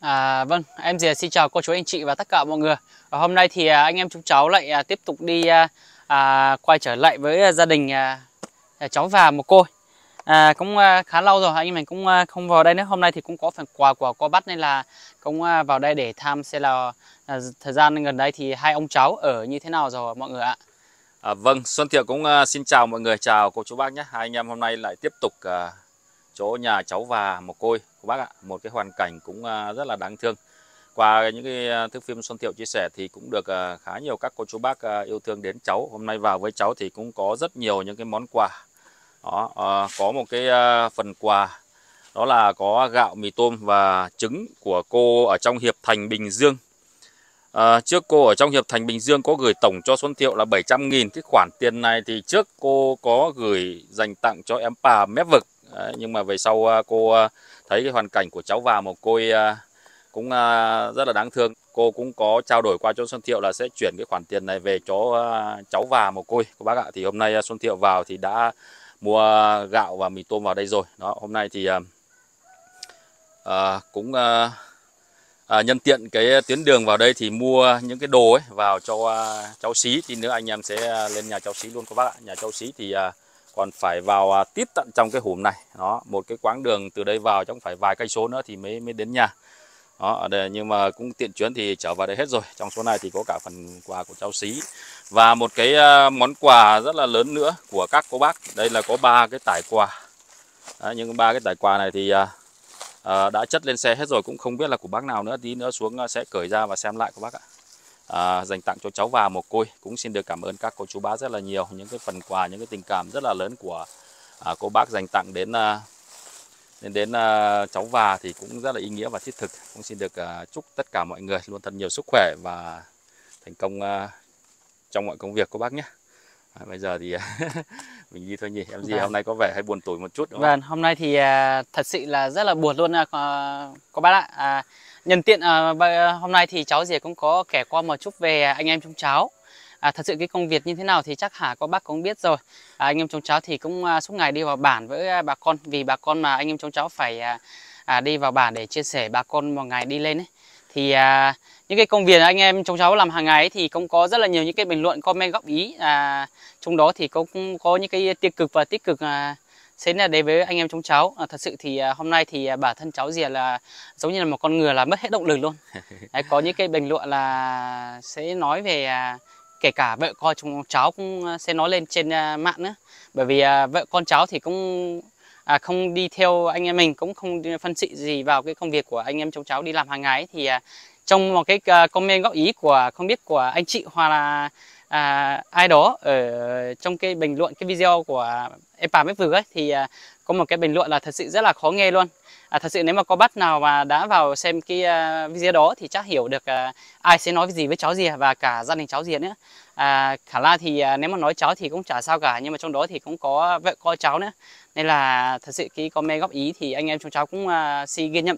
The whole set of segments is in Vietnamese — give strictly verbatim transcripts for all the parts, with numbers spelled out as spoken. À, vâng, em Dìa xin chào cô chú anh chị và tất cả mọi người. Và hôm nay thì anh em chúng cháu lại à, tiếp tục đi à, à, quay trở lại với gia đình à, cháu và một cô à, cũng à, khá lâu rồi anh em mình cũng à, không vào đây nữa. Hôm nay thì cũng có phần quà của cô Bắt nên là cũng à, vào đây để thăm xem là à, thời gian gần đây thì hai ông cháu ở như thế nào rồi mọi người ạ. À, vâng, Xuân Thiệu cũng à, xin chào mọi người, chào cô chú bác nhé. Hai anh em hôm nay lại tiếp tục à, chỗ nhà cháu và một cô của bác ạ. Một cái hoàn cảnh cũng rất là đáng thương. Qua những cái thước phim Xuân Thiệu chia sẻ thì cũng được khá nhiều các cô chú bác yêu thương đến cháu. Hôm nay vào với cháu thì cũng có rất nhiều những cái món quà. Đó, có một cái phần quà đó là có gạo, mì tôm và trứng của cô ở trong Hiệp Thành Bình Dương. À, trước cô ở trong Hiệp Thành Bình Dương có gửi tổng cho Xuân Thiệu là bảy trăm nghìn. Cái khoản tiền này thì trước cô có gửi dành tặng cho em Pà Mép Vực. Đấy, nhưng mà về sau cô thấy cái hoàn cảnh của cháu và một cô cũng rất là đáng thương. Cô cũng có trao đổi qua cho Xuân Thiệu là sẽ chuyển cái khoản tiền này về cho cháu và một cô bác ạ. Thì hôm nay Xuân Thiệu vào thì đã mua gạo và mì tôm vào đây rồi. Đó, hôm nay thì à, cũng à, nhân tiện cái tuyến đường vào đây thì mua những cái đồ ấy vào cho cháu Xí. Thì nữa anh em sẽ lên nhà cháu Xí luôn các bác ạ. Nhà cháu Xí thì còn phải vào tít tận trong cái hùm này. Đó, một cái quãng đường từ đây vào chẳng phải vài cây số nữa thì mới mới đến nhà. Đó, để, nhưng mà cũng tiện chuyến thì trở vào đây hết rồi. Trong số này thì có cả phần quà của cháu Xí và một cái món quà rất là lớn nữa của các cô bác. Đây là có ba cái tải quà. Đấy, nhưng ba cái tải quà này thì à, đã chất lên xe hết rồi, cũng không biết là của bác nào nữa. Tí nữa xuống sẽ cởi ra và xem lại các bác ạ. À, dành tặng cho cháu và một côi. Cũng xin được cảm ơn các cô chú bác rất là nhiều. Những cái phần quà, những cái tình cảm rất là lớn của à, cô bác dành tặng đến à, đến, đến à, cháu và thì cũng rất là ý nghĩa và thiết thực. Cũng xin được à, chúc tất cả mọi người luôn thật nhiều sức khỏe và thành công à, trong mọi công việc cô bác nhé. À, bây giờ thì mình đi thôi nhỉ. Em gì vâng. Hôm nay có vẻ hay buồn tủi một chút đúng không? Vâng, hôm nay thì à, thật sự là rất là buồn luôn à, cô bác ạ. À, nhân tiện à, hôm nay thì cháu Dìa cũng có kể qua một chút về anh em chúng cháu. À, thật sự cái công việc như thế nào thì chắc hả có bác cũng biết rồi. À, anh em chúng cháu thì cũng à, suốt ngày đi vào bản với à, bà con. Vì bà con mà anh em chúng cháu phải à, à, đi vào bản để chia sẻ bà con một ngày đi lên ấy. Thì à, những cái công việc anh em chúng cháu làm hàng ngày ấy thì cũng có rất là nhiều những cái bình luận, comment, góp ý. À, trong đó thì cũng có những cái tiêu cực và tích cực à, thế là đến với anh em chúng cháu. À, thật sự thì à, hôm nay thì à, bản thân cháu Dìa là giống như là một con người là mất hết động lực luôn. Đấy, có những cái bình luận là sẽ nói về à, kể cả vợ con chúng cháu cũng sẽ nói lên trên à, mạng nữa. Bởi vì à, vợ con cháu thì cũng à, không đi theo anh em mình, cũng không phân sự gì vào cái công việc của anh em chúng cháu đi làm hàng ngày. Thì à, trong một cái à, comment góp ý của không biết của anh chị hoặc là à, ai đó ở trong cái bình luận cái video của em Pà Mép Vực ấy thì à, có một cái bình luận là thật sự rất là khó nghe luôn. À, thật sự nếu mà có bác nào mà đã vào xem cái à, video đó thì chắc hiểu được à, ai sẽ nói gì với cháu Dìa và cả gia đình cháu Dìa nữa. À, khả la thì à, nếu mà nói cháu thì cũng chả sao cả, nhưng mà trong đó thì cũng có vợ con cháu nữa nên là thật sự cái comment góp ý thì anh em chúng cháu cũng à, xin ghi nhận.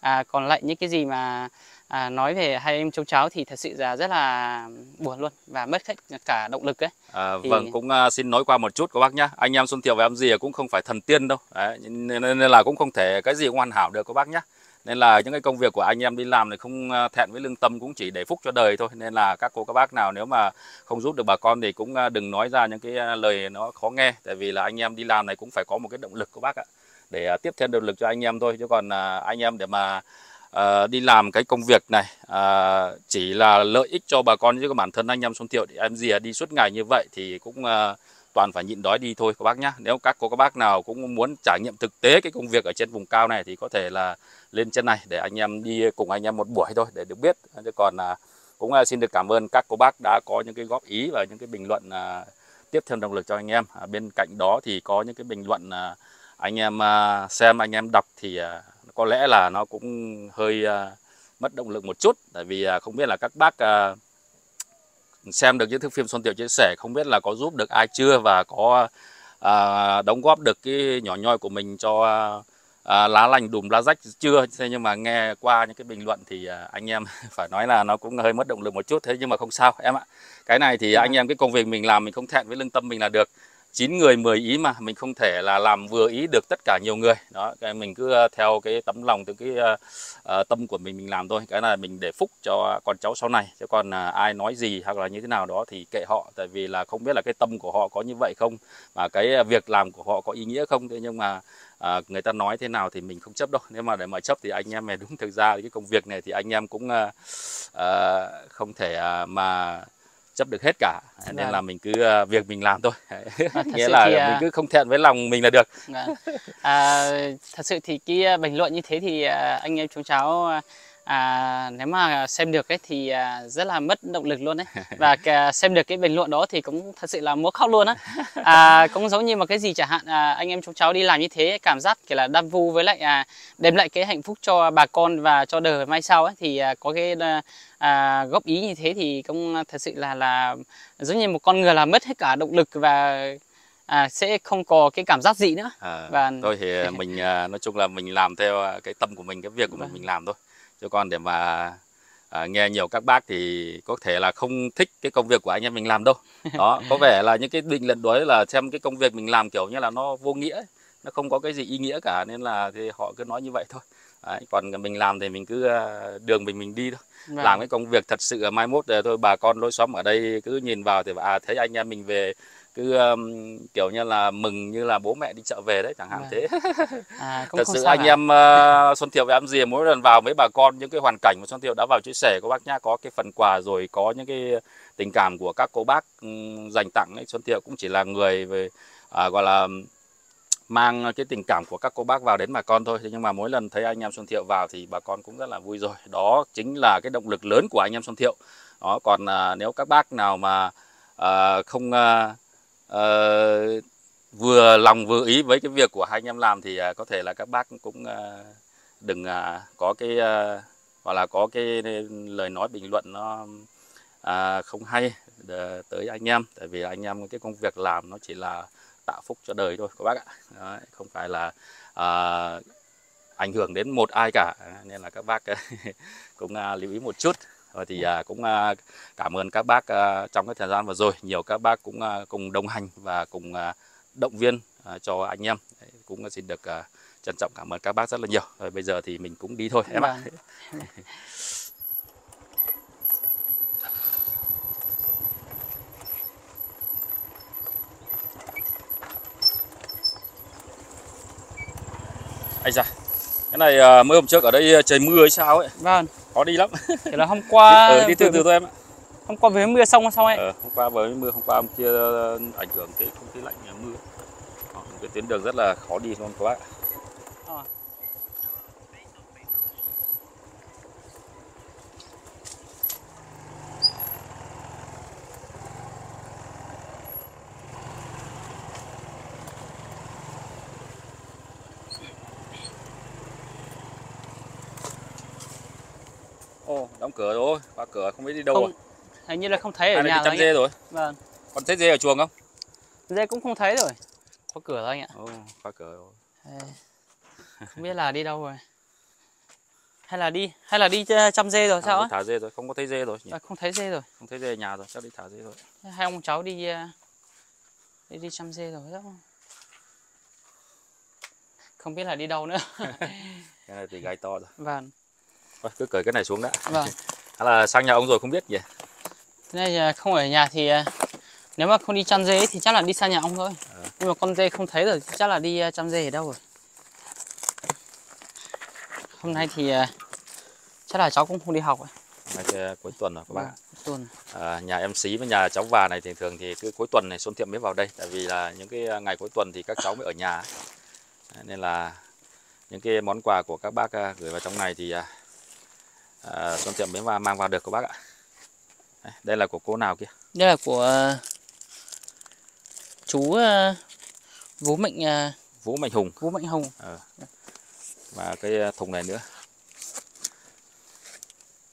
À, còn lại những cái gì mà à, nói về hai em cháu cháu thì thật sự là rất là buồn luôn và mất hết cả động lực ấy. À, thì... Vâng, cũng uh, xin nói qua một chút các bác nhá. Anh em Xuân Thiệu và em Dìa cũng không phải thần tiên đâu. Đấy, nên, nên là cũng không thể cái gì cũng hoàn hảo được các bác nhá. Nên là những cái công việc của anh em đi làm này không thẹn với lương tâm, cũng chỉ để phúc cho đời thôi. Nên là các cô các bác nào nếu mà không giúp được bà con thì cũng đừng nói ra những cái lời nó khó nghe. Tại vì là anh em đi làm này cũng phải có một cái động lực các bác ạ. Để tiếp thêm động lực cho anh em thôi. Chứ còn anh em để mà uh, đi làm cái công việc này uh, chỉ là lợi ích cho bà con, chứ bản thân anh em Xuân Thiệu thì em gì đi suốt ngày như vậy thì cũng uh, toàn phải nhịn đói đi thôi các bác nhá. Nếu các cô các bác nào cũng muốn trải nghiệm thực tế cái công việc ở trên vùng cao này thì có thể là lên trên này để anh em đi cùng anh em một buổi thôi để được biết. Chứ còn uh, cũng uh, xin được cảm ơn các cô bác đã có những cái góp ý và những cái bình luận uh, tiếp thêm động lực cho anh em. Uh, bên cạnh đó thì có những cái bình luận uh, anh em xem, anh em đọc thì có lẽ là nó cũng hơi mất động lực một chút. Tại vì không biết là các bác xem được những thước phim Xuân Thiệu chia sẻ, không biết là có giúp được ai chưa và có đóng góp được cái nhỏ nhoi của mình cho lá lành đùm lá rách chưa. Thế nhưng mà nghe qua những cái bình luận thì anh em phải nói là nó cũng hơi mất động lực một chút. Thế nhưng mà không sao em ạ. Cái này thì anh em cái công việc mình làm mình không thẹn với lương tâm mình là được. chín người mười ý mà mình không thể là làm vừa ý được tất cả nhiều người đó. Cái mình cứ theo cái tấm lòng, từ cái uh, tâm của mình mình làm thôi. Cái là mình để phúc cho con cháu sau này, chứ còn uh, ai nói gì hoặc là như thế nào đó thì kệ họ, tại vì là không biết là cái tâm của họ có như vậy không, và cái việc làm của họ có ý nghĩa không. Thế nhưng mà À, người ta nói thế nào thì mình không chấp đâu. Nếu mà để mà chấp thì anh em này, đúng thực ra cái công việc này thì anh em cũng à, à, không thể à, mà chấp được hết cả. Nên là, là mình cứ à, việc mình làm thôi. À, nghĩa là thì, mình cứ không thẹn với lòng mình là được. À, à, thật sự thì cái bình luận như thế thì à, anh em chúng cháu à, nếu mà xem được ấy, thì à, rất là mất động lực luôn đấy. Và à, xem được cái bình luận đó thì cũng thật sự là muốn khóc luôn á. À, cũng giống như mà cái gì chẳng hạn à, anh em chúng cháu đi làm như thế, cảm giác kiểu là đam vu với lại à, đem lại cái hạnh phúc cho bà con và cho đời mai sau ấy, thì à, có cái à, góp ý như thế thì cũng thật sự là là giống như một con người là mất hết cả động lực và À, sẽ không có cái cảm giác gì nữa. À, và thôi thì mình nói chung là mình làm theo cái tâm của mình, cái việc của mình mình làm thôi. Cho con để mà à, nghe nhiều các bác thì có thể là không thích cái công việc của anh em mình làm đâu. Đó, có vẻ là những cái định luận đối là xem cái công việc mình làm kiểu như là nó vô nghĩa, nó không có cái gì ý nghĩa cả, nên là thì họ cứ nói như vậy thôi. Đấy, còn mình làm thì mình cứ đường mình mình đi thôi. Vâng. Làm cái công việc thật sự mai mốt thôi bà con lối xóm ở đây cứ nhìn vào thì à, thấy anh em mình về cứ um, kiểu như là mừng như là bố mẹ đi chợ về đấy chẳng hạn. Vâng. Thế à, cũng thật không sự anh à. em uh, Xuân Thiệu với em gì mỗi lần vào với bà con những cái hoàn cảnh mà Xuân Thiệu đã vào chia sẻ các bác nhá, có cái phần quà rồi có những cái tình cảm của các cô bác dành tặng ấy. Xuân Thiệu cũng chỉ là người về uh, gọi là mang cái tình cảm của các cô bác vào đến bà con thôi. Thế nhưng mà mỗi lần thấy anh em Xuân Thiệu vào thì bà con cũng rất là vui rồi. Đó chính là cái động lực lớn của anh em Xuân Thiệu. Đó, còn à, nếu các bác nào mà à, không à, à, vừa lòng vừa ý với cái việc của hai anh em làm thì à, có thể là các bác cũng à, đừng à, có cái à, hoặc là có cái lời nói bình luận nó à, không hay tới anh em. Tại vì anh em cái công việc làm nó chỉ là tạo phúc cho đời thôi các bác ạ. Đấy, không phải là à, ảnh hưởng đến một ai cả, nên là các bác cũng à, lưu ý một chút. Rồi thì à, cũng à, cảm ơn các bác à, trong cái thời gian vừa rồi nhiều các bác cũng à, cùng đồng hành và cùng à, động viên à, cho anh em. Đấy, cũng xin được à, trân trọng cảm ơn các bác rất là nhiều. Rồi bây giờ thì mình cũng đi thôi em ạ. Ây da, cái này mới hôm trước ở đây trời mưa hay sao ấy. Vâng. Khó đi lắm. Thế là hôm qua... đi, ừ, đi từ từ thôi em ạ. Hôm qua với mưa xong xong ấy. Ờ, hôm qua với mưa, hôm qua hôm kia ảnh hưởng cái không khí lạnh mưa. Đó, cái tuyến đường rất là khó đi luôn các bác ạ. À. Đóng cửa rồi, khóa cửa không biết đi đâu không, rồi. Hình như là không thấy ở nhà rồi. Chăm dê rồi. Vâng. Còn thấy dê ở chuồng không? Dê cũng không thấy rồi. Khóa cửa rồi anh ạ. Ồ, khóa cửa rồi. Không biết là đi đâu rồi. Hay là đi, hay là đi chăm dê rồi à, sao á? Thả dê rồi, không có thấy dê rồi nhỉ? À, không thấy dê rồi. Không thấy dê ở nhà rồi, chắc đi thả dê rồi. Hai ông cháu đi đi, đi chăm dê rồi chắc không? Không biết là đi đâu nữa. Cái này thì gai to rồi. Vâng. Cứ cởi cái này xuống đã. Vâng. Hay là sang nhà ông rồi không biết nhỉ. Thế này không ở nhà thì nếu mà không đi chăn dê thì chắc là đi sang nhà ông thôi. À. Nhưng mà con dê không thấy rồi, chắc là đi chăn dê ở đâu rồi. Hôm nay thì chắc là cháu cũng không đi học rồi. Này, cuối tuần rồi các bạn. Tuần. À, nhà em Xí với nhà cháu Và này thì thường thì cứ cuối tuần này Xuân Thiệu mới vào đây, tại vì là những cái ngày cuối tuần thì các cháu mới ở nhà. Nên là những cái món quà của các bác gửi vào trong này thì À, Xuân Thiệu mới và mang vào được các bác ạ. Đây là của cô nào kia? Đây là của uh, chú uh, Vũ Mạnh uh, Vũ Mạnh Hùng. Vũ Mạnh Hùng. À. Và cái thùng này nữa.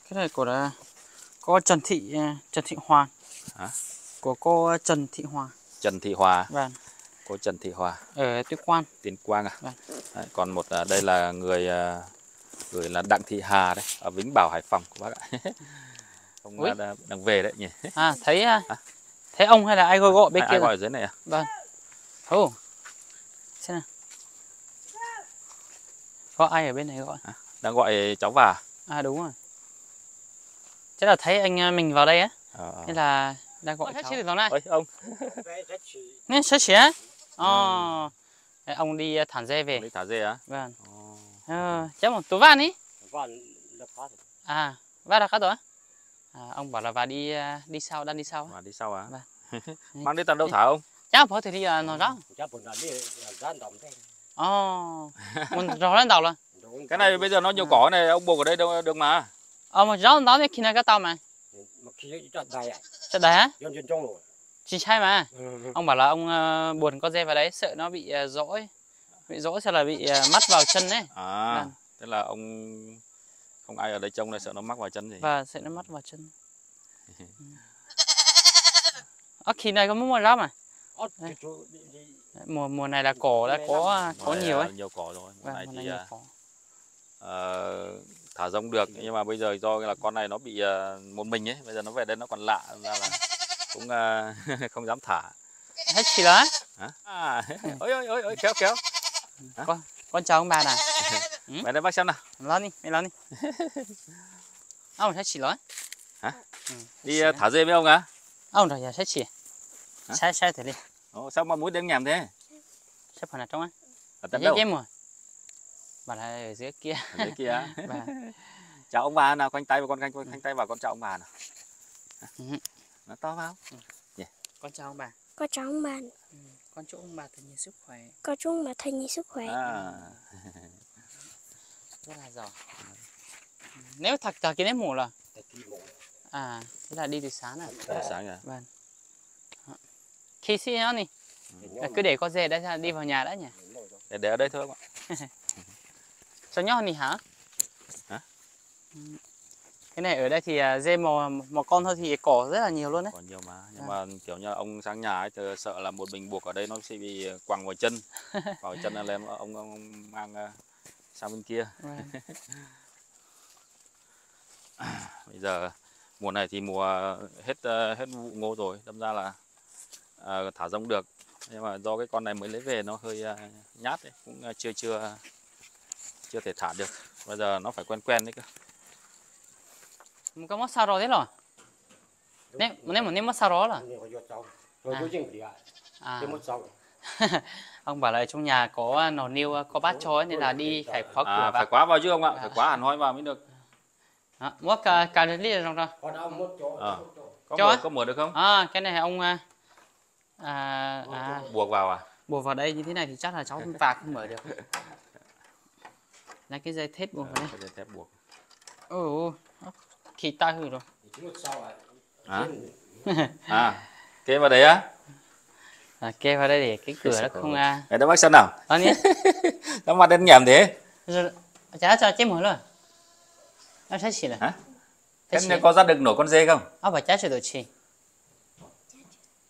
Cái này của uh, cô Trần Thị uh, Trần Thị Hòa. Hả? Của cô Trần Thị Hòa. Trần Thị Hòa. Vâng. Cô Trần Thị Hòa. Ở Tuyên Quang. Tuyên Quang à. Vâng. Đấy, còn một uh, đây là người uh, gửi là Đặng Thị Hà đấy, ở Vĩnh Bảo, Hải Phòng các bác ạ. Ông đang về đấy nhỉ. À thấy à? Thấy ông hay là ai gọi gọi bên ai, kia ai gọi ở dưới này à? Vâng. Ô, xem nào. Có ai ở bên này gọi? À, đang gọi cháu Và. À đúng rồi. Chắc là thấy anh mình vào đây á. À. Nên là đang gọi cháu. Được này. Ôi, ông. Nên sẽ xé. Ờ. Ông đi thản dê về. Đi thản dê á? Vâng. Ờ, chắc một tú van ý. Van là phát. À, va là phát rồi. À, ông bảo là và đi đi sau, đang đi sau. Và đi sau à? Vâng. Mang đi tận đâu thả ông? Cháu phó thì đi là nó rõ. Cháu phó đi là ra đồng thế. Ồ, mình rõ lên tàu rồi. Cái này bây giờ nó nhiều cỏ này, ông buộc ở đây đâu được mà. Ờ, mà rõ lên tàu thì khi nào cái tàu mà. Mà khi chặt đầy à? Chặt đầy á? Dân trên trong rồi. Chỉ sai mà. Ông bảo là ông buồn con dê vào đấy, sợ nó bị rỗi. Bị rỗi sẽ là bị mắc vào chân đấy. À, tức là ông không ai ở đây trông này sợ nó mắc vào chân gì. Và sợ nó mắc vào chân. Ờ, khi này có muốn mua lắm à? Đây. Mùa mùa này là cỏ đã có có nhiều ấy. Nhiều cỏ rồi. Mùa này thì uh, thả rông được, nhưng mà bây giờ do là con này nó bị uh, một mình ấy, bây giờ nó về đây nó còn lạ ra là cũng uh, không dám thả. Hết chỉ đó. Hả? À, ôi ôi ôi ôi kéo kéo. Hả? Con con chào ông bà này. Ừ? Mày đây bác xem nào. Lăn đi, mày lăn đi. Ông hết chỉ đó. Hả? Ừ, đi uh, thả dê với ông á? À? Ông rồi giờ hết chỉ. Sai sai thế đi. Ồ, sao mà mũi đen nhầm thế? Sắp phần là trong á. Ở tận đâu? Chém rồi. Bà là ở dưới kia. Ở dưới kia. Bà. Chào ông bà nào, khoanh tay vào con canh, khoanh tay vào con chào ông bà nào. Ừ. Nó to vào. Ừ. Yeah. Con chào ông bà. Con chào ông bà. Ừ. Con chúc ông bà thật nhiều sức khỏe. Con chúc ông bà thật nhiều sức khỏe. À. Rất là giỏi. Ừ. Nếu thật thật cái nếp mù là. À, thế là đi từ sáng à? Từ sáng à? Vâng. Khi xí nó nè, cứ để con dê đã ra đi vào nhà đã nhỉ? Để để ở đây thôi các bạn. Cho nhóc nè hả? Hả? Cái này ở đây thì dê mò một con thôi thì cỏ rất là nhiều luôn đấy. Còn nhiều mà, nhưng à. Mà kiểu như ông sang nhà ấy thì sợ là một mình buộc ở đây nó sẽ bị quàng vào chân, vào chân là lên ông, ông mang sang bên kia. Bây giờ mùa này thì mùa hết hết vụ ngô rồi, đâm ra là À, thả rông được, nhưng mà do cái con này mới lấy về nó hơi uh, nhát ấy. Cũng uh, chưa chưa chưa thể thả được, bây giờ nó phải quen quen đấy cơ. Một cái mất sao rồi thế rồi nên nên một nên mất sao đó là à. À. Ông bảo là trong nhà có nồi niêu có bát cho ấy, nên là đi phải khóa cửa à, phải khóa vào chứ ông ạ, phải khóa hẳn hoi vào mới được. Mua cà cà ri trong đó có cho mở, có mở được không? À, cái này ông à, à, buộc vào à? Buộc vào đây như thế này thì chắc là cháu không phạt không mở được. Lấy cái dây thép buộc vào đây. Dây thép buộc. Ồ, khi ta hư rồi. Hả? À, kê vào đấy á? À, kê vào đây để cái cửa nó không à. Đấy, đó bác xem nào. Anh nhé. Nó mặt đen nhảm thế. Chả cho chém mở rồi. Nó sẽ chỉ là. Hả? Thế này có dắt được nổi con dê không? Nó phải chả sẽ được chỉ.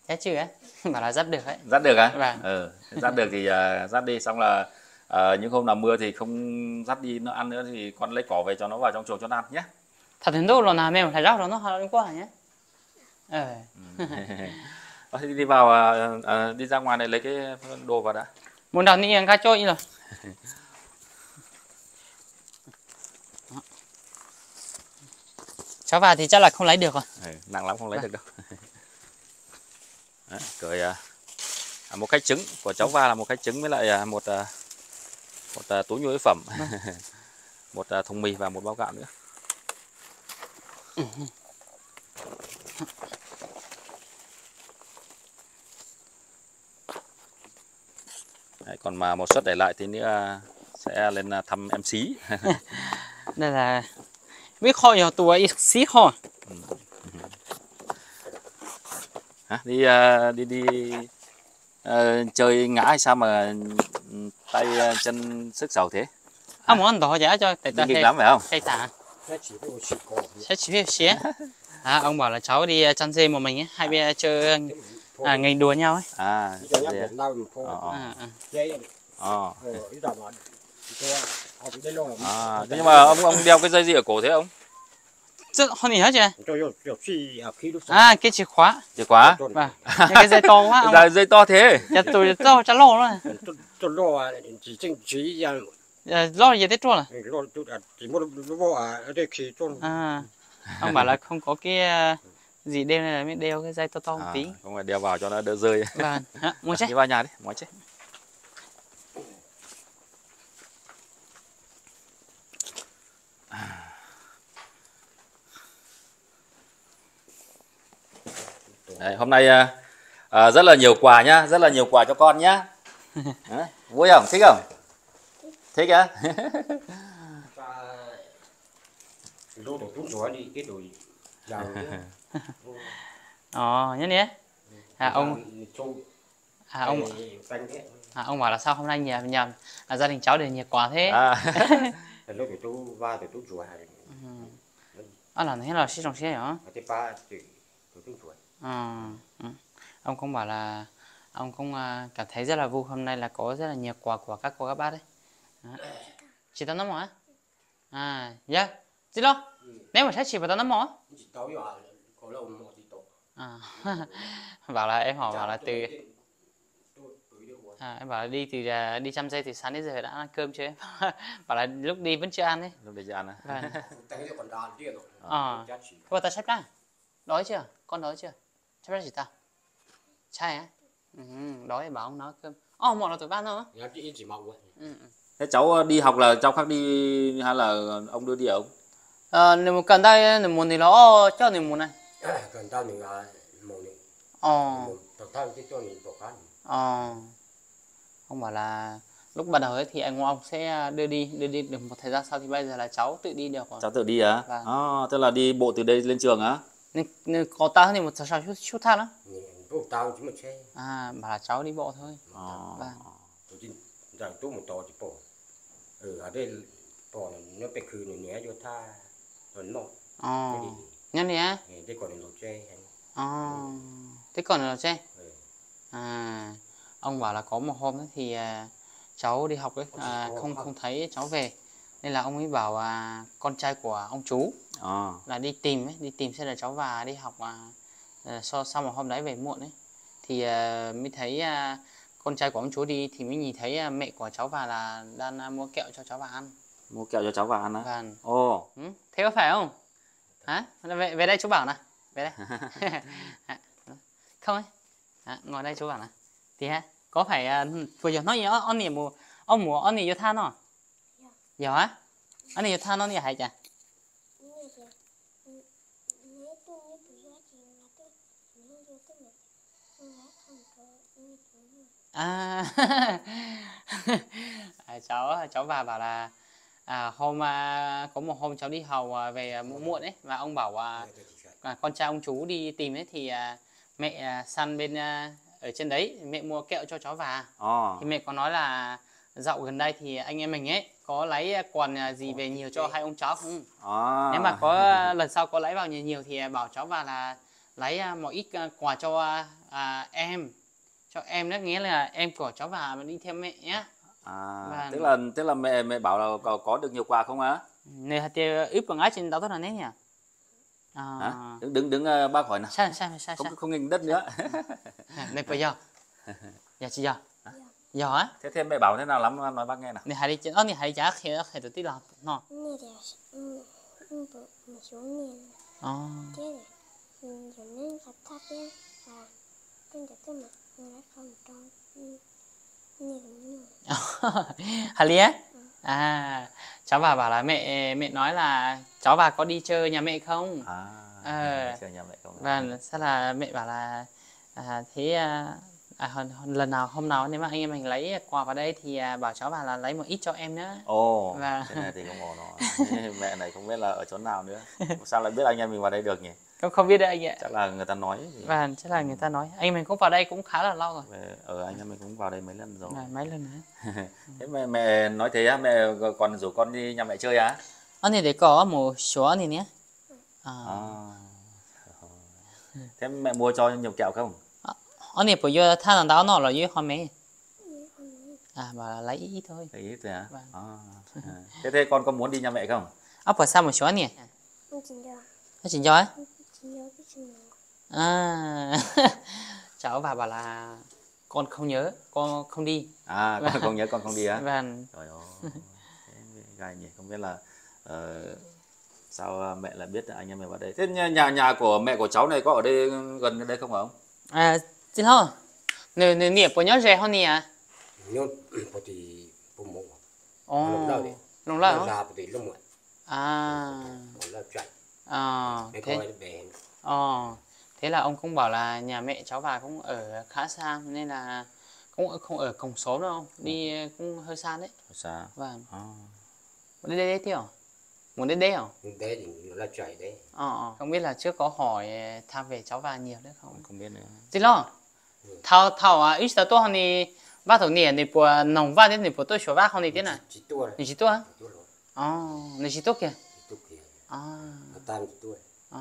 Thế chứ á, bảo là dắt được ấy. Dắt được á? Vâng. Ừ, dắt được thì uh, dắt đi, xong là uh, những hôm nào mưa thì không dắt đi nó ăn nữa thì con lấy cỏ về cho nó vào trong chuồng cho nó ăn nhé. Thật đến đâu là nào mẹ phải rắc rồi nó hơi quá nhé. Ờ. Ừ. Đi vào uh, uh, đi ra ngoài này lấy cái đồ vào đã. Muốn đặt đi ăn cá trôi rồi. Cháu vào thì chắc là không lấy được rồi. Ừ, nặng lắm không lấy vâng. Được đâu. Đấy, cười à, một cái trứng của cháu Va là một cái trứng với lại một một, một túi nhu yếu phẩm, một thùng mì và một bao gạo nữa. Đấy, còn mà một suất để lại thì nữa sẽ lên thăm em xí. Đây là biết kho nhỏ tuổi xí kho. Đi đi đi à, chơi ngã hay sao mà tay chân sức sầu thế? À muốn ăn đỏ giả cho tay tay lắm phải không? Tay tạ. Sẽ chỉ biết xé. À ông bảo là cháu đi chăn dê một mình ấy, hai bên chơi à, ngành đùa nhau ấy. À. Ờ. À, nhưng mà ông ông đeo cái dây gì ở cổ thế ông? 这换你还钱？啊，cái chìa khóa. Chìa khóa. Vâng. Cái dây to quá. Giờ dây to thế. Giờ tôi to chả lo nữa. Tôi lo chỉ chính chỉ giờ. Lo gì thế trôn à? Lo chỉ một bộ à để khi trôn. À, ông bảo là không có cái gì đeo này là mới đeo cái dây to to một tí. Không phải đeo vào cho nó đỡ rơi. Vâng. Mua chứ. Đi vào nhà đi, mua chứ. Đấy, hôm nay à, à, rất là nhiều quà nhá, rất là nhiều quà cho con nhá. À, vui không? Thích không? Thích á? Ờ, nhớ nhé. À ông, à ông, à ông bảo là sao hôm nay nhà nhà à, gia đình cháu để nhiều quà thế? À. À là thế là xí trồng xe hả? À, ông cũng bảo là ông cũng cảm thấy rất là vui hôm nay là có rất là nhiều quà của các cô các bác đấy. Chị tao nắm mỏ à, dạ, chị lo nếu mà thấy chị bảo tao nắm mỏ à, bảo là em họ bảo là từ à, em bảo là đi từ đi chăm dây từ sáng đến giờ đã ăn cơm chưa em? Bảo là lúc đi vẫn chưa ăn đấy. Lúc đi chưa ăn à? À, cô ta xếp ra đói chưa? Con đói chưa? Chắc là gì ta? Trai á? Ừ, đói bảo ông nói cơm. Ồ, một là tuổi ban thôi á? Ừ. Thế cháu đi học là cháu khác đi hay là ông đưa đi không? Ờ, nếu mà cần tay nếu muốn thì nó cho nếu muốn này. Cần tay mình là muốn này. Ờ. Cần tay thì cho mình bỏ khăn. Ờ. Ông bảo là lúc bắt đầu ấy thì anh ông sẽ đưa đi, đưa đi được một thời gian sau thì bây giờ là cháu tự đi được rồi. Cháu tự đi á? Vâng. À, tức là đi bộ từ đây lên trường á? Nên có tao thì một cháu chút chút tha lắm. Tao chỉ một xe. À, bà là cháu đi bộ thôi. Vâng. Rằng tôi một tò chỉ bỏ. Ở đây bỏ nó phải khử nó nhé cho tha tuần nọ. Ờ. Nhá nhé. Thế còn là lột tre. Ờ. Thế còn là lột tre. À, ông bảo là có một hôm thì cháu đi học ấy không không thấy cháu về. Nên là ông ấy bảo à, con trai của ông chú à. Là đi tìm ấy, đi tìm xem là cháu và đi học à, so sau một hôm đấy về muộn ấy thì à, mới thấy à, con trai của ông chú đi thì mới nhìn thấy à, mẹ của cháu và là đang à, mua kẹo cho cháu và ăn. Mua kẹo cho cháu và ăn á? Vâng. Ồ. Ừ, thế có phải không? Hả? Về, về đây chú bảo nè. Về đây. Không ấy. À, ngồi đây chú bảo nè. Thì ha, có phải à, vừa giờ nói gì ông này mùa ông mùa ông này vô than không? Dạ á? Anh này tha nó như vậy chả? À, à cháu cháu bà bảo là à, hôm à, có một hôm cháu đi học à, về muộn muộn ấy và ông bảo à, à, con trai ông chú đi tìm ấy thì à, mẹ à, săn bên à, ở trên đấy mẹ mua kẹo cho cháu và oh. Thì mẹ có nói là dạo gần đây thì anh em mình ấy có lấy quần gì về nhiều cho hai ông cháu không? À. Nếu mà có lần sau có lấy vào nhiều nhiều thì bảo cháu vào là lấy một ít quà cho à, em, cho em đó nghĩa là em của cháu vào mà đi theo mẹ nhé. À, và... tức là tức là mẹ mẹ bảo là có, có được nhiều quà không á? Này thì ít bằng ái trên đó tốt là đấy nhỉ? À. Đứng đứng đứng bác hỏi nào. Sao sao sao không không nghinh đất nữa. Này bây giờ, giờ chị giờ. Dạ á. Thế thêm mẹ bảo thế nào lắm nói bác nghe nào. Này hãy đi chứ. Ơ này hãy chả khi đó tôi tí làm nó. Này là ừ một số này. Ờ. Thế này. Mình cho nên gặp ta kia và tên cho tôi mà nó không trong. Nhiều nhiều. Hả lý á? À, cháu bà bảo là mẹ mẹ nói là cháu bà có đi chơi nhà mẹ không? À. Ờ. Chơi nhà mẹ không. Và sẽ là mẹ bảo là à thế à, à, lần nào hôm nào nếu mà anh em mình lấy quà vào đây thì à, bảo cháu bà là lấy một ít cho em nữa. Ồ, và... thế này thì không ổn rồi. Mẹ này không biết là ở chỗ nào nữa. Sao lại biết anh em mình vào đây được nhỉ? Không, không biết đấy anh ạ. Chắc là người ta nói. Thì... và chắc là người ta nói. Anh mình cũng vào đây cũng khá là lâu rồi. Ờ, anh em mình cũng vào đây mấy lần rồi. À, mấy lần nữa. Thế mẹ, mẹ nói thế á, mẹ còn rủ con đi nhà mẹ chơi á? Anh thì để có một số này nhé. À. À. Thế mẹ mua cho nhiều kẹo không? Anh này bây giờ tha rằng đó nó là dưới hoa mẹ. À bảo là lấy ít thôi. Lấy ít thôi hả? Vâng. À, thế thế con có muốn đi nhà mẹ không? À phải sao một số này? Không được. Nói chuyện giỏi. À, cháu bà bảo là con không nhớ, con không đi. À, con và... không nhớ, con không đi á. Và... Trời ơi, gai nhỉ, không biết là uh, sao mẹ lại biết anh em mình vào đây. Thế nhà nhà của mẹ của cháu này có ở đây gần đây không hả ông? À, xin lỗi. Nửa nửa nghiệp của nhớ rẻ hơn nè. Nhớ có thì phụ mẫu. Ồ. Lồng lợn đi. Lồng lợn. Lồng lợn thì lồng lợn. À. Lồng lợn chạy. À. Thế. Ờ. Thế là ông cũng bảo là nhà mẹ cháu bà cũng ở khá xa nên là cũng không ở cùng xóm đâu, đi cũng hơi xa đấy. Hơi xa. Vâng. À. Muốn đến đây tí hả? Muốn đến đây hả? Đến đây thì là chạy đấy. Ờ. Không biết là trước có hỏi tham về cháu bà nhiều đấy không? Không biết nữa. Xin lỗi. Thảo thảo à, ít tao tôi thì ba thảo nè, thì của nồng ba đến thì của tôi số ba không thì thế này. Chỉ tôi. Thì chỉ tôi. Ờ, thì chỉ tôi kìa. Tôi kìa. À. Tam chỉ tôi. Ờ.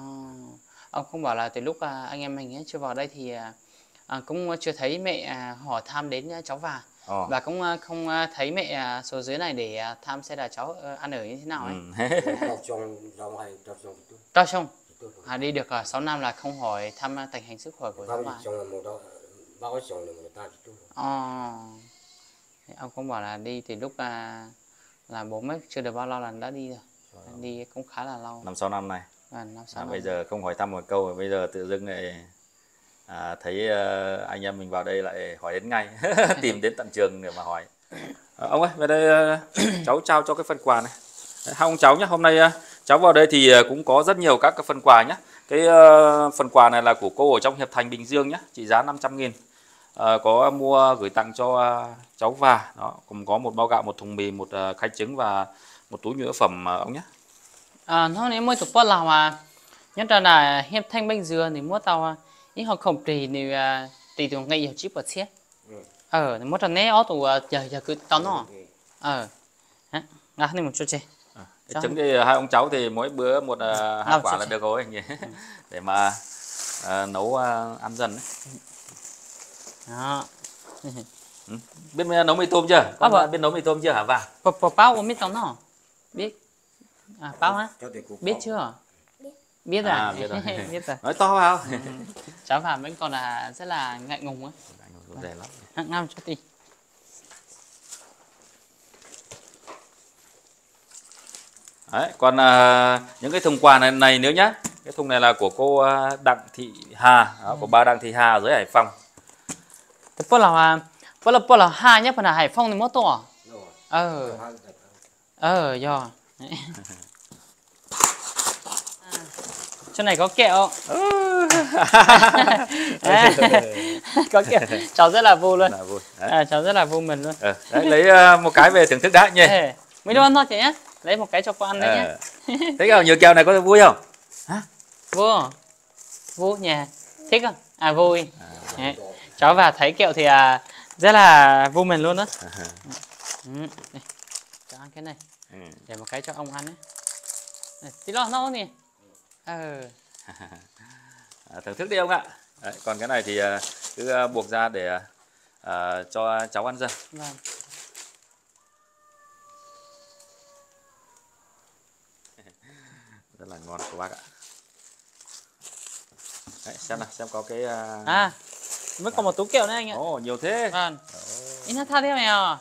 Ông không bảo là từ lúc anh em mình ấy, chưa vào đây thì à, cũng chưa thấy mẹ hỏi thăm đến cháu và ờ. Và cũng không thấy mẹ số dưới này để thăm xem là cháu ăn ở như thế nào ấy. Tao xong. À, đi được sáu năm là không hỏi thăm tình hình sức khỏe của cháu bà. Ờ. Ông cũng bảo là đi từ lúc là, là bố mất chưa được bao lâu là đã đi rồi. Rồi đi cũng khá là lâu. Năm sáu năm này. À, năm, sáu à, năm. Bây giờ không hỏi thăm một câu, bây giờ tự dưng này à, thấy uh, anh em mình vào đây lại hỏi đến ngay, tìm đến tận trường để mà hỏi. À, ông ơi, về đây uh, cháu trao cho cái phần quà này. Hai ông cháu nhé, hôm nay uh, cháu vào đây thì cũng có rất nhiều các cái phần quà nhé. Cái uh, phần quà này là của cô ở trong Hiệp Thành Bình Dương nhé, trị giá năm trăm nghìn. Uh, có mua gửi tặng cho uh, cháu và đó, cũng có một bao gạo, một thùng mì, một uh, khay trứng và một túi nhựa phẩm uh, ông nhé. À, nó nếu mua tụp lào à, nhất là Hiệp Thành Bình Dương thì mua tàu ít họ không trì thì tùy tụi ngay giờ chip bật xe. Ờ, mua trần né ó tụ giờ giờ cứ tao nó. Ờ, hả, ngắt đi một chút chơi. Trứng thì hai ông cháu thì mỗi bữa một uh, hai quả là được rồi anh nhỉ. Để mà uh, nấu uh, ăn dần đấy. Đó. Ừ. Biết nấu mì tôm chưa? Con à, biết nấu mì tôm chưa hả bà? Bao có mì tôm nó. Biết. À bao hả? Biết chưa? Biết. Biết rồi. À, biết rồi. Biết rồi. Nói to vào. Ừ. Cháu bà vẫn còn là rất là ngại ngùng á. Ngại ngùng lắm. Cho tí. Đấy, còn uh, những cái thùng quà này, này nữa nhá. Cái thùng này là của cô uh, Đặng Thị Hà, đó, của bà Đặng Thị Hà ở dưới Hải Phòng. Bố là bố là bố là Hà nhá, phần là Hải Phòng thì mất tổ. Ờ. Ờ do. Chỗ này có kẹo. Có kẹo. Cháu rất là vui luôn. À, cháu rất là vui mình luôn. Ừ. Đấy, lấy uh, một cái về thưởng thức đã nhỉ. Mới đoan thôi chị nhé. Lấy một cái cho con ăn đấy à. Nhé. Thích không? Nhiều kẹo này có vui không? Hả? Vui không? Vui nhà. Thích không? À vui à, cháu và thấy kẹo thì à, rất là vui mình luôn đó. Ừ. Đây. Cho ăn cái này. Ừ. Để một cái cho ông ăn đấy. Tí lo nó nè. Ừ. À, thưởng thức đi ông ạ. Đấy, còn cái này thì à, cứ à, buộc ra để à, cho cháu ăn dần. Vâng. Rất là ngon của bác ạ. Đấy, xem nào, xem có cái uh... à vẫn còn một túi kẹo nữa anh ạ. Ồ oh, nhiều thế. Vâng. Ít oh. Tha thế mày à.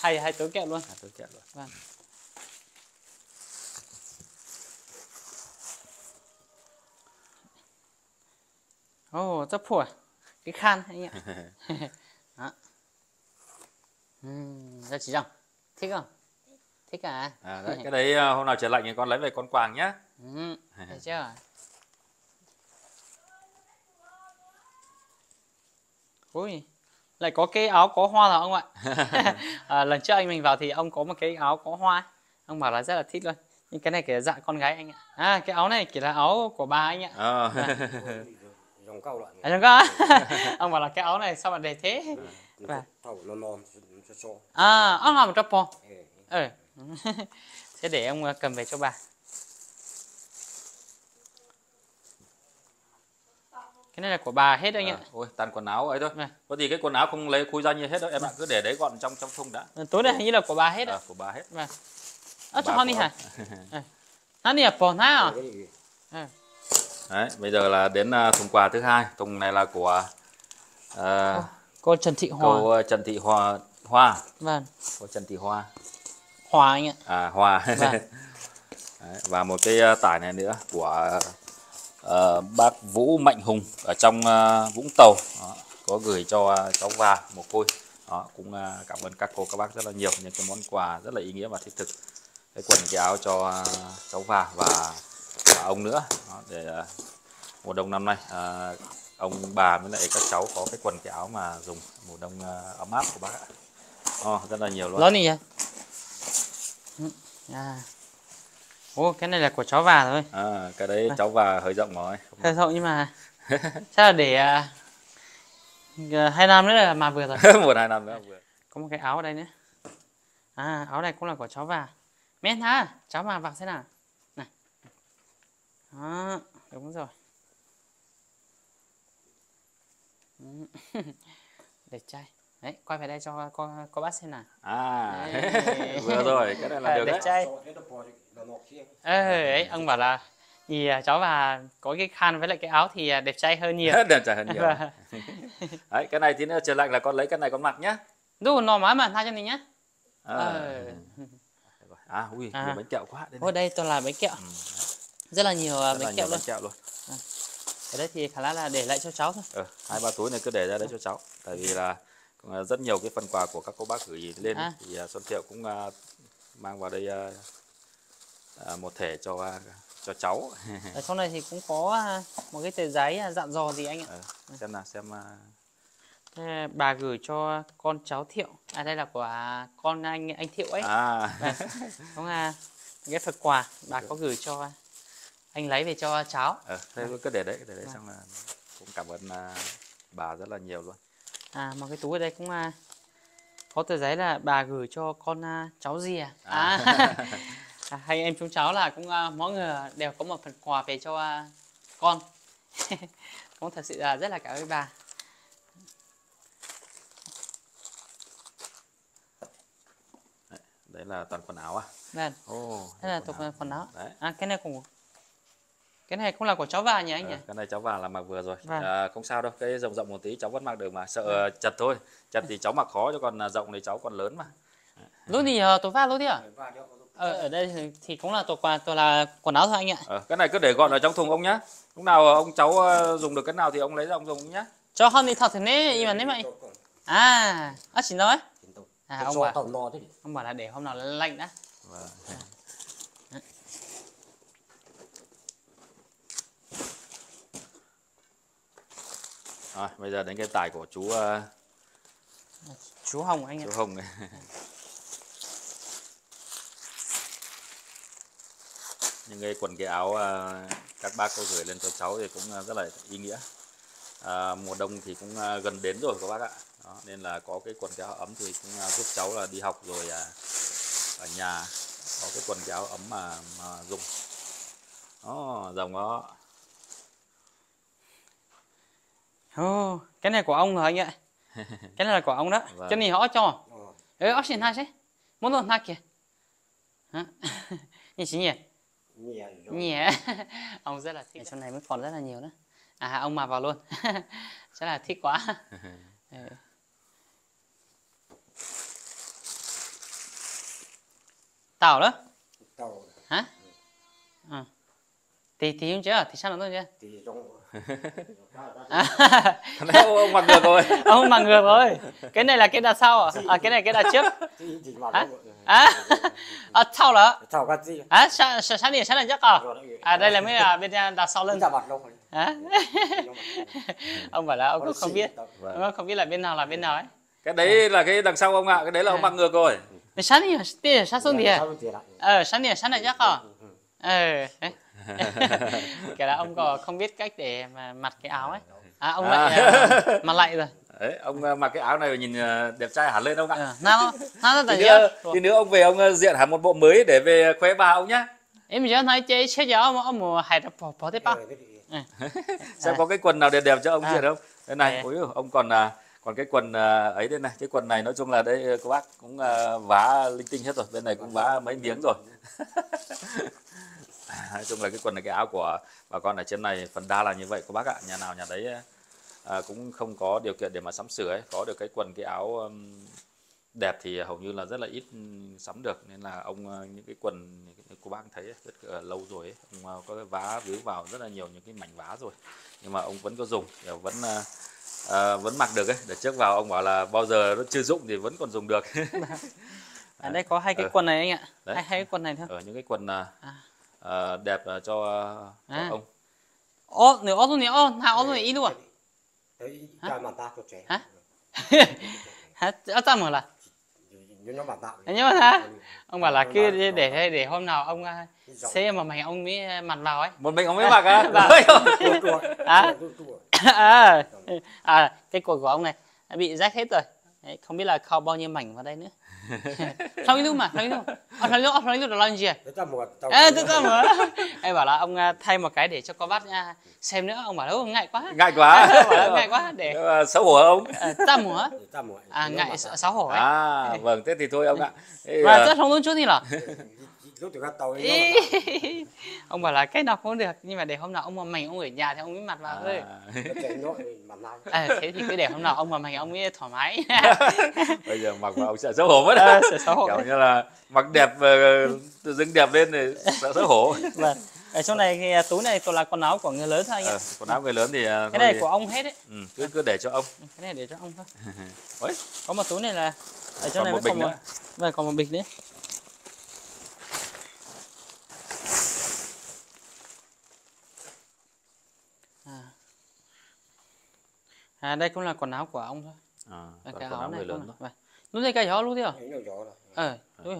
Hay hay túi kẹo luôn. À, túi kẹo luôn. Vâng. Ồ oh, rất phủa cái khan anh ạ. Đó. Uhm, ra chỉ rằng thích không? Thích à? À đấy, cái đấy hôm nào trời lạnh thì con lấy về con quàng nhé. Ừ, thấy chưa? Ui, lại có cái áo có hoa rồi ông ạ. À, lần trước anh mình vào thì ông có một cái áo có hoa. Ông bảo là rất là thích luôn. Nhưng cái này kiểu dạng con gái anh ạ. À, cái áo này kiểu là áo của bà anh ạ. Ờ. À. À, ông bảo là cái áo này sao mà đẹp thế? À, à ông làm một trò po. Ừ. Thế để ông cầm về cho bà. Cái này là của bà hết anh ạ. À, ôi, tàn quần áo ấy thôi. À. Có gì cái quần áo không lấy khui ra như hết đâu em ạ, à. Cứ để đấy gọn trong trong thùng đã. Tối nay hình như là của bà hết ạ. À, của bà hết. Vâng. À. À, cho con đi hả? Nó đẹp phồn thế à? Ừ. Đấy, bây giờ là đến thùng quà thứ hai. Thùng này là của uh, à, cô Trần Thị Hòa. Cô Trần Thị Hòa Hoa. Vâng. Cô Trần Thị Hoa. Hòa anh ạ. À Hòa. Vâng. Đấy, và một cái tải này nữa của uh, bác Vũ Mạnh Hùng ở trong uh, Vũng Tàu. Đó, có gửi cho uh, cháu Và mồ côi. Đó, cũng uh, cảm ơn các cô các bác rất là nhiều những cái món quà rất là ý nghĩa và thiết thực. Cái quần cái áo cho uh, cháu Và và và ông nữa. Đó, để uh, mùa đông năm nay uh, ông bà với lại các cháu có cái quần cái áo mà dùng mùa đông uh, ấm áp của bác ạ. Oh, rất là nhiều luôn. Lớn gì vậy? À. Ô, cái này là của cháu Và thôi. À, cái đấy cháu Và hơi rộng rồi. Hơi rộng nhưng mà chắc là để uh, hai năm nữa là mà vừa rồi. Một hai năm nữa vừa. Có một cái áo ở đây nữa. À, áo này cũng là của cháu Và. Mẹ hả? Cháu Và vào thế nào? Này. Đó, đúng rồi. Để trai. Đấy, quay về đây cho con có bác xem nào. À, vừa rồi, cái này là à, được đấy. Trai. Ê, ấy, ông bảo là gì cháu Và có cái khăn với lại cái áo thì đẹp trai hơn nhiều. Đẹp trai hơn nhiều. Đấy, cái này tí nữa trời lạnh là con lấy cái này con mặc nhá. Dù nó má mà tha cho mình nhá. À, ờ. à ui, à. Nhiều bánh kẹo quá. Đây, Ôi, đây toàn là bánh kẹo. Ừ. Rất là nhiều Rất bánh, là kẹo nhiều bánh kẹo luôn. À. Cái đấy thì khả năng là để lại cho cháu thôi. Ừ, hai ba túi này cứ để ra đấy cho cháu. Tại vì là rất nhiều cái phần quà của các cô bác gửi lên à. Thì Xuân Thiệu cũng uh, mang vào đây uh, một thể cho uh, cho cháu. Ở trong này thì cũng có một cái tờ giấy dặn dò gì anh ạ. Ừ, xem nào xem. Uh... Bà gửi cho con cháu Thiệu. À đây là của con anh anh Thiệu ấy. À. Đấy, đúng là cái phần quà bà có gửi cho anh lấy về cho cháu. Ừ, thế à. Cứ để đấy, để đấy à. Xong là cũng cảm ơn uh, bà rất là nhiều luôn. À, mà cái túi ở đây cũng à, có tờ giấy là bà gửi cho con à, cháu gì à? À. À, hay em chúng cháu là cũng à, mỗi người đều có một phần quà về cho à, con. Cũng thật sự là rất là cảm ơn bà. Đấy, đấy là toàn quần áo à? Vâng. Oh, đây là toàn quần áo. Đấy. À, cái này cũng Cái này cũng là của cháu Và nhỉ anh nhỉ? À, cái này cháu Và là mặc vừa rồi. Vâng. À, không sao đâu, cái rộng rộng một tí cháu vẫn mặc được mà, sợ vâng. chật thôi. Chật thì cháu mặc khó, chứ còn rộng thì cháu còn lớn mà. Lúc thì uh, tối pha lúc đi à? Ờ, ở đây thì cũng là tổ quà, tôi là quần áo thôi anh ạ. À, cái này cứ để gọn ở trong thùng ông nhá. Lúc nào ông cháu dùng được cái nào thì ông lấy ra ông dùng nhá. Cho hơn thì thật thì nế, nhưng mà nế mày. À, à chín rồi. À, ông bảo, ông bảo là để hôm nào lạnh đã. Vâng. Rồi, bây giờ đến cái tải của chú uh... chú Hồng anh ạ. Chú Hồng. Những cái quần cái áo uh, các bác cô gửi lên cho cháu thì cũng uh, rất là ý nghĩa. Uh, mùa đông thì cũng uh, gần đến rồi các bác ạ. Đó, nên là có cái quần cái áo ấm thì cũng uh, giúp cháu là đi học rồi uh, ở nhà có cái quần cái áo ấm mà, mà dùng. Đó, dòng đó. Oh, cái này của ông rồi anh ạ. Cái này là của ông đó. Vâng. Cái này họ cho. Ê, ốc xin hai chứ. Muốn luôn hai kìa. Nhìn xí nhỉ? Nhỉ. Ông rất là thích. Trong này mới còn rất là nhiều đó. À, ông mà vào luôn. Chắc là thích quá. Tàu đó. Tàu. Hả? Ừ. Tí tí không chưa? Tí sao nó chưa? Tí trong. À, ông mặc ngược rồi. Ông mặc ngược rồi. Cái này là cái đặt sau à? À cái này cái đặt trước. À? À? À sau là. À sao sao này sao này chắc à? À đây là mới là bên đặt sau lưng. À? Ông bảo là ông cũng không biết. Ông không biết là bên nào là bên nào ấy. Cái đấy là cái đằng sau ông ạ, à. Cái đấy là ông mặc ngược rồi. Sao này tê sao xuống đi. Ờ sao này sao này chắc à? Ờ. Kể là ông còn không biết cách để mà mặc cái áo ấy. À ông lại à. Mặc lại rồi. Đấy, ông mặc cái áo này nhìn đẹp trai hẳn lên ông ạ. Ừ, nào, nào thì, nữa, thì nữa ông về ông diện hẳn một bộ mới để về khoe bà ông nhá. Em giờ nói chơi chơi gió mà ông hãy đập bỏ bỏ thế bao. Xem có cái quần nào đẹp đẹp cho ông diện không? Đây này, ôi ông còn còn cái quần ấy đây này, cái quần này nói chung là đấy các bác cũng vá linh tinh hết rồi, bên này cũng vá mấy miếng rồi. Nói chung là cái quần này, cái áo của bà con ở trên này phần đa là như vậy các bác ạ. Nhà nào nhà đấy à, cũng không có điều kiện để mà sắm sửa ấy. Có được cái quần cái áo um, đẹp thì hầu như là rất là ít sắm được, nên là ông những cái quần của bác thấy rất là lâu rồi ấy. Ông có cái vá víu vào rất là nhiều những cái mảnh vá rồi, nhưng mà ông vẫn có dùng, vẫn à, vẫn mặc được ấy. Để trước vào ông bảo là bao giờ nó chưa dụng thì vẫn còn dùng được. Ở đây có hai cái ừ. quần này anh ạ. Đấy. Hai, hai cái quần này thôi. Ở những cái quần à, à, đẹp cho, cho à. ông. Ồ, nếu ốp luôn nhỉ, ốp, thả ốp luôn ý luôn à? Hả? Hả? Hả? Hả? Hả? Là nhưng mà hả? Ông bảo là cứ để để hôm nào ông xem mà mình ông mới mặt vào ấy. Một mình ông mới mặc á? À? À, à, cái quần của ông này bị rách hết rồi. Đấy, không biết là khâu bao nhiêu mảnh vào đây nữa. Sao đi luôn mà, sao đi luôn. Ông nói luôn, ông nói luôn là làm gì à? Ê, tôi tao mở. Anh bảo là ông thay một cái để cho con bác xem nữa. Ông bảo là ngại quá. Ngại quá. À, bảo là ngại quá để xấu hổ không? Tao mở. Tao mở. À, ngại xấu hổ ấy. À, vâng, thế thì thôi ông ạ. Mà rất không muốn chút thì là. Ông bảo là cái nào không được, nhưng mà để hôm nào ông mà mảnh ông ở nhà thì ông mới mặt vào thôi. À, thế thì cứ để hôm nào ông mà mảnh ông mới thoải mái. Bây giờ mặc vào ông sẽ xấu hổ mất. À, sẽ xấu hổ. Kiểu như là mặc đẹp tự dưng đẹp lên thì sẽ xấu hổ. Vâng. Ở chỗ này thì túi này còn là quần áo của người lớn thôi anh ạ. À, quần áo người lớn thì cái này thì... của ông hết đấy. Ừ, cứ cứ để cho ông. Cái này để cho ông thôi. Ôi, có một túi này là ở chỗ còn này một bịch nữa. Vâng, còn một bịch nữa. À, đây cũng là quần áo của ông thôi. À, à cái áo này lớn thôi. Lúc này cái gió lúc thế à? Ờ, lúc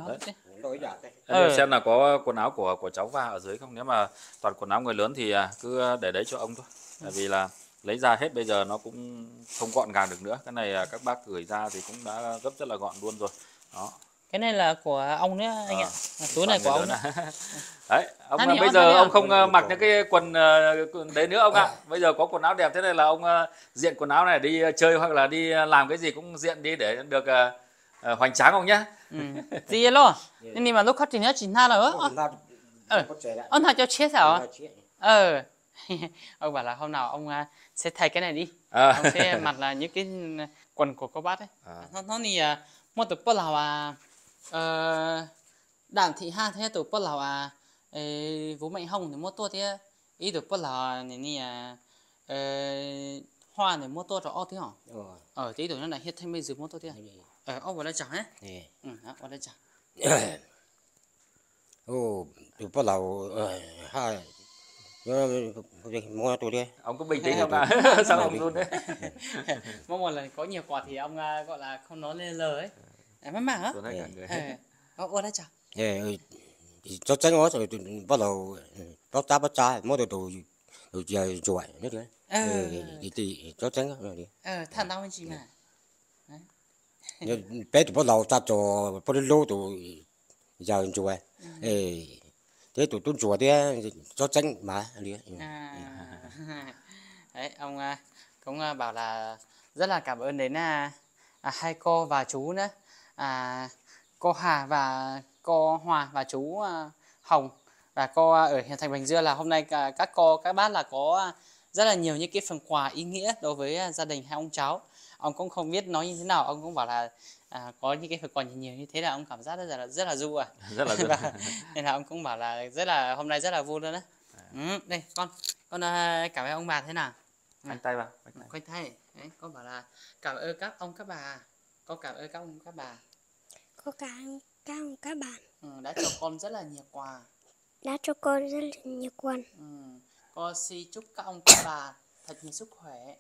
đấy. Xem là có quần áo của của cháu và ở dưới không? Nếu mà toàn quần áo người lớn thì cứ để đấy cho ông thôi. Tại vì là lấy ra hết bây giờ nó cũng không gọn gàng được nữa. Cái này các bác gửi ra thì cũng đã gấp rất là gọn luôn rồi. Đó. Cái này là của ông nữa anh à, ạ. Túi này của ông nữa. Đấy, ông à, bây giờ ông không à? Mặc những cái quần đấy nữa ông ạ. À. À. Bây giờ có quần áo đẹp thế này là ông diện quần áo này đi chơi hoặc là đi làm cái gì cũng diện đi để được uh, hoành tráng ông nhá. Gì luôn. Nhưng mà lúc khách thì nó chỉ tha nữa. Ông thà cho chết hả? Ờ. Ông bảo là hôm nào ông sẽ thay cái này đi. À. Ông sẽ mặc là những cái quần của cô bác ấy. À. Nó thì một tụi bác Lào à. Ờ, Đặng Thị Hà thế tụi bác Lào à. Vũ Mạnh Hùng thì mua tôi thế ý tụi bác Lào này nè. Ờ, Hoa này mua tôi rồi ô thế hả? Ờ thế tụi nó là Hiệp Thành Bình Dương mua tôi thế. Ờ ông vào đây chào nhé. Ừ, vào đây chào. Ô tụi bác Lào hai. Mua tôi đi. Ông có bình tĩnh không ạ? Sao ông luôn đấy. Mỗi một lần có nhiều quà thì ông gọi là không nói lên lời ấy. Em mắc mảng á? Ông ơi đã chào. Cho tránh nó rồi bắt đầu bóc tá bóc trái, mỗi đồ đồ đồ chơi chuột nữa đấy. Thì thì cho tránh nó đi. Ờ, thằng tao anh chị mà. Đấy. Bé tụi bắt đầu ta trò bắt lô tụi giờ chuột. Thế tụi tôi chuột đấy cho tránh mà đi. Đấy, ông cũng bảo là rất là cảm ơn đến hai cô và chú nữa. À, cô Hà và cô Hòa và chú à, Hồng và cô à, ở Hiệp Thành Bình Dương là hôm nay à, các cô các bác là có à, rất là nhiều những cái phần quà ý nghĩa đối với à, gia đình hai ông cháu. Ông cũng không biết nói như thế nào, ông cũng bảo là à, có những cái phần quà nhiều như thế là ông cảm giác rất là rất là du à rất là du. Nên là ông cũng bảo là rất là hôm nay rất là vui luôn đấy. Ừ, đây con con à, cảm ơn ông bà thế nào. Anh tay vào. Quay tay. Đấy, con bảo là cảm ơn các ông các bà. Con cảm ơn các ông các bà. Cô cảm ơn các ông các bà. Ừ, đã cho con rất là nhiều quà. Đã cho con rất là nhiều quà. Ừ. Con xin chúc các ông các bà thật nhiều sức khỏe.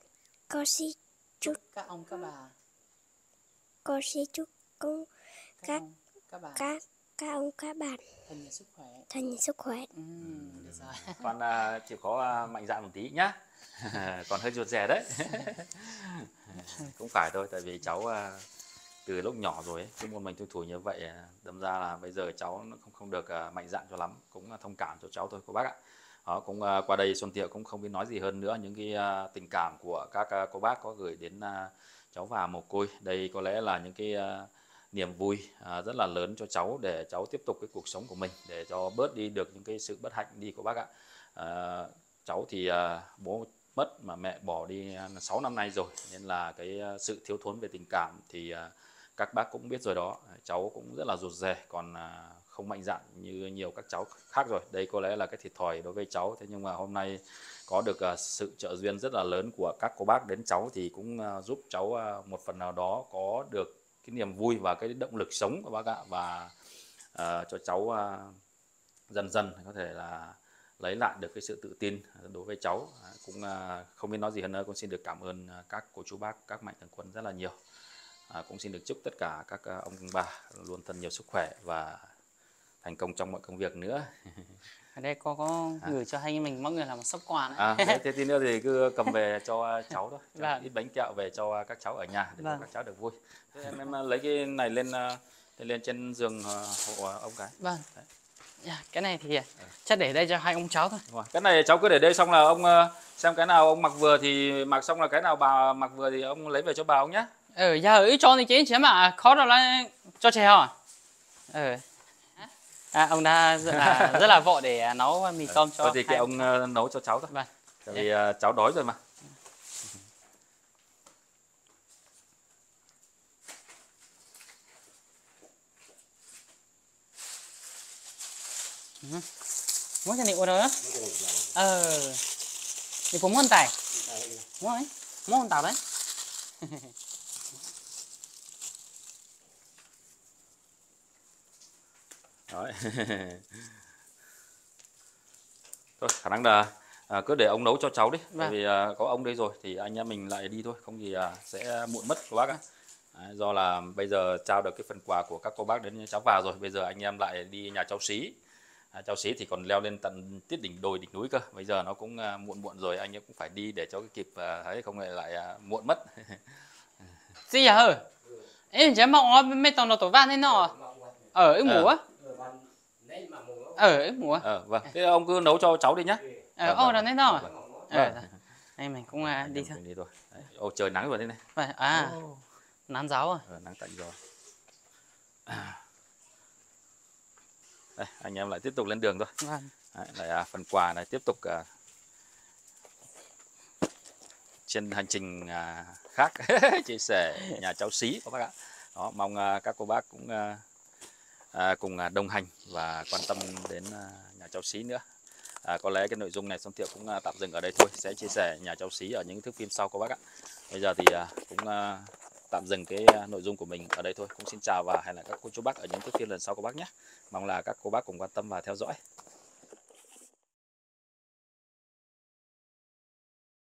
Con xin chúc, chúc các ông các bà. Con xin chúc con các các bà. Các các ông các bạn thật nhiều sức khỏe. Thật nhiều sức khỏe. Ừ, được rồi. Con uh, chịu khó uh, mạnh dạn một tí nhá. Còn hơi ruột rè đấy. Cũng phải thôi, tại vì cháu uh, từ lúc nhỏ rồi ấy, cứ một mình thui thủi như vậy, đâm ra là bây giờ cháu nó không không được uh, mạnh dạn cho lắm, cũng uh, thông cảm cho cháu thôi cô bác ạ. Đó, cũng uh, qua đây Xuân Thiệu cũng không biết nói gì hơn nữa, những cái uh, tình cảm của các uh, cô bác có gửi đến uh, cháu và mồ côi đây có lẽ là những cái uh, niềm vui rất là lớn cho cháu để cháu tiếp tục cái cuộc sống của mình, để cho bớt đi được những cái sự bất hạnh đi của bác ạ. À, cháu thì bố mất mà mẹ bỏ đi sáu năm nay rồi, nên là cái sự thiếu thốn về tình cảm thì các bác cũng biết rồi đó, cháu cũng rất là rụt rè, còn không mạnh dạn như nhiều các cháu khác rồi. Đây có lẽ là cái thiệt thòi đối với cháu, thế nhưng mà hôm nay có được sự trợ duyên rất là lớn của các cô bác đến cháu thì cũng giúp cháu một phần nào đó có được cái niềm vui và cái động lực sống của bác ạ, và uh, cho cháu uh, dần dần có thể là lấy lại được cái sự tự tin đối với cháu. Cũng uh, không biết nói gì hơn nữa, cũng xin được cảm ơn các cô chú bác, các mạnh thường quân rất là nhiều. Uh, cũng xin được chúc tất cả các uh, ông bà luôn thân nhiều sức khỏe và thành công trong mọi công việc nữa. Ở đây có có gửi à. cho hai mình mọi người là một sốc quà đấy. À, thế, thế tí nữa thì cứ cầm về cho cháu thôi, cho vâng. ít bánh kẹo về cho các cháu ở nhà để vâng. các cháu được vui. Thế em em lấy cái này lên lên trên giường hộ ông cái. Vâng. Yeah, cái này thì chắc để đây cho hai ông cháu thôi. Vâng. Cái này cháu cứ để đây, xong là ông xem cái nào ông mặc vừa thì mặc, xong là cái nào bà mặc vừa thì ông lấy về cho bà ông nhé. Ừ, giờ ý cho thì chị chứ mà khó đâu là cho trẻ hỏi. Ừ. À, ông đã rất là, rất là vội để nấu mì tôm cho. Thôi thì cái ông uh, nấu cho cháu thôi. Vâng. Tại vì uh, cháu đói rồi mà. Muốn cho nịu nữa. Ờ. Thì cũng muốn tải. Muốn ấy. Muốn tảo đấy. Đấy. Thôi khả năng là à, cứ để ông nấu cho cháu đi, bởi vì à, có ông đây rồi thì anh em mình lại đi thôi, không thì à, sẽ muộn mất của bác á. Đấy, do là bây giờ trao được cái phần quà của các cô bác đến cháu vào rồi, bây giờ anh em lại đi nhà cháu xí. À, cháu xí thì còn leo lên tận tiết đỉnh đồi đỉnh núi cơ, bây giờ nó cũng à, muộn muộn rồi, anh em cũng phải đi để cháu kịp à, thấy không lại lại à, muộn mất. Gì à hả? Em chỉ mong mấy tàu nó tổ van thế nọ ở cái mùa. Ở mùa. Ờ, vâng. Thế ông cứ nấu cho cháu đi nhá. Ờ, ô là thế nào? Ờ. Anh mình cũng à, đi thôi. Đi thôi. Ô trời nắng rồi thế này. Vậy à. Oh. Nắng giáo rồi. Ờ, nắng tạnh rồi. À. Đây, anh em lại tiếp tục lên đường thôi. Vâng. Đấy, lại à, phần quà này tiếp tục à, trên hành trình à, khác chia sẻ nhà cháu xí các bác ạ. Đó, mong à, các cô bác cũng à, À, cùng à, đồng hành và quan tâm đến à, nhà cháu xí nữa. À, có lẽ cái nội dung này Xuân Thiệu cũng à, tạm dừng ở đây thôi, sẽ chia sẻ nhà cháu xí ở những thước phim sau các bác ạ. Bây giờ thì à, cũng à, tạm dừng cái à, nội dung của mình ở đây thôi. Cũng xin chào và hẹn gặp lại các cô chú bác ở những thước phim lần sau các bác nhé. Mong là các cô bác cùng quan tâm và theo dõi.